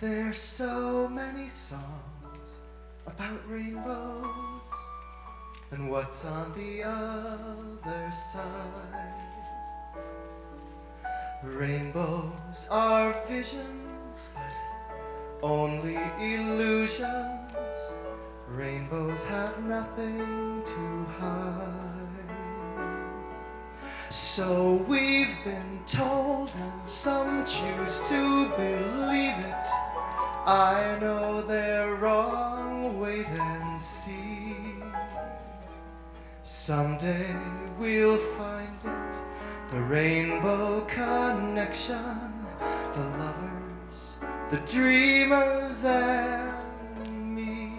There's so many songs about rainbows and what's on the other side. Rainbows are visions, but only illusions. Rainbows have nothing to hide. So we've been told, and some choose to believe it. I know they're wrong, wait and see. Someday we'll find it, the rainbow connection, the lovers, the dreamers, and me.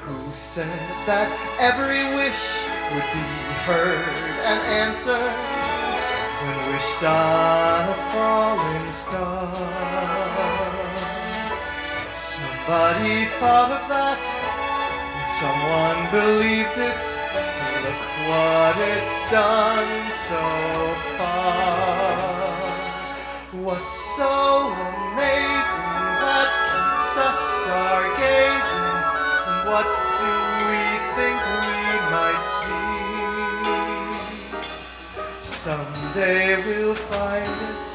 Who said that every wish would be heard and answered when wished on a falling star? Somebody thought of that, and someone believed it, and look what it's done so far. What's so amazing that keeps us stargazing, and what do we think we might see? Someday we'll find it,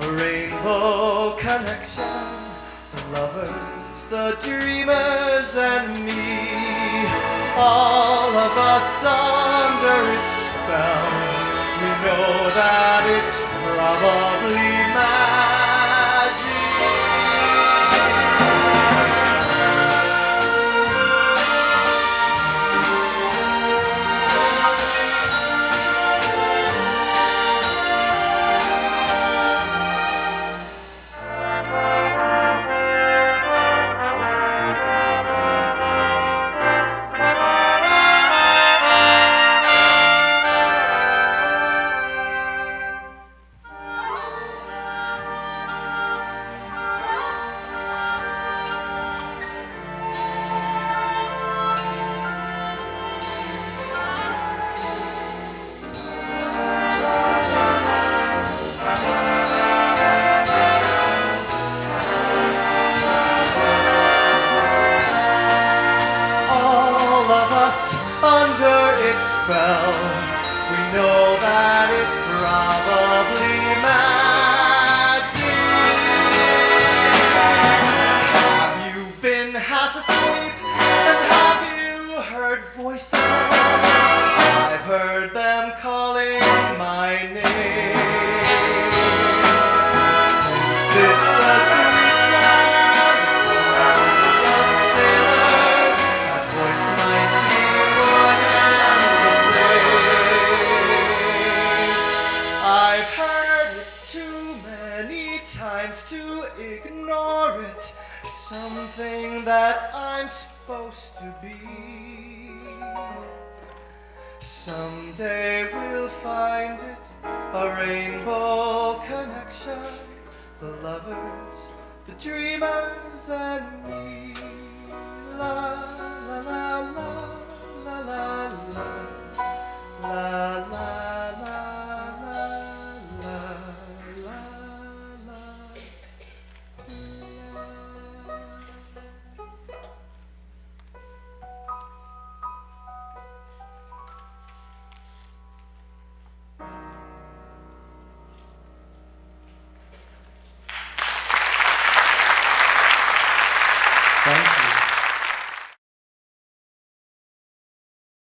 a rainbow connection, the lovers, the dreamers, and me. All of us under its spell, we know that it's probably under its spell. We know that it's probably magic. Have you been half asleep? And have you heard voices? I've heard them calling my name. Is this the sweet sound of young sailors? My voice might be to ignore it. It's something that I'm supposed to be. Someday we'll find it, a rainbow connection, the lovers, the dreamers, and me. La la la la la la la.